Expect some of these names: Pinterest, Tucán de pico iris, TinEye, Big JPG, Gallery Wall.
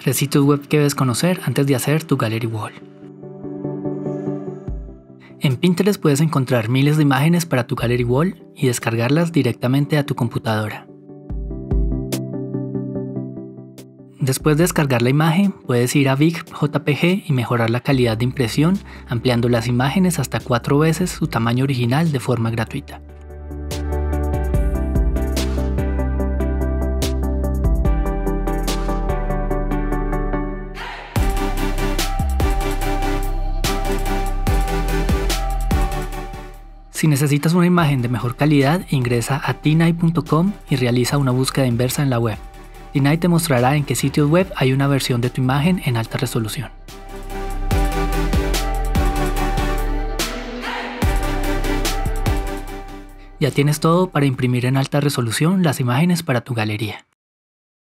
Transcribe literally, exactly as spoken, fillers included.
tres sitios web que debes conocer antes de hacer tu Gallery Wall. En Pinterest puedes encontrar miles de imágenes para tu Gallery Wall y descargarlas directamente a tu computadora. Después de descargar la imagen, puedes ir a Big J P G y mejorar la calidad de impresión, ampliando las imágenes hasta cuatro veces su tamaño original de forma gratuita. Si necesitas una imagen de mejor calidad, ingresa a TinEye punto com y realiza una búsqueda inversa en la web. TinEye te mostrará en qué sitios web hay una versión de tu imagen en alta resolución. Ya tienes todo para imprimir en alta resolución las imágenes para tu galería.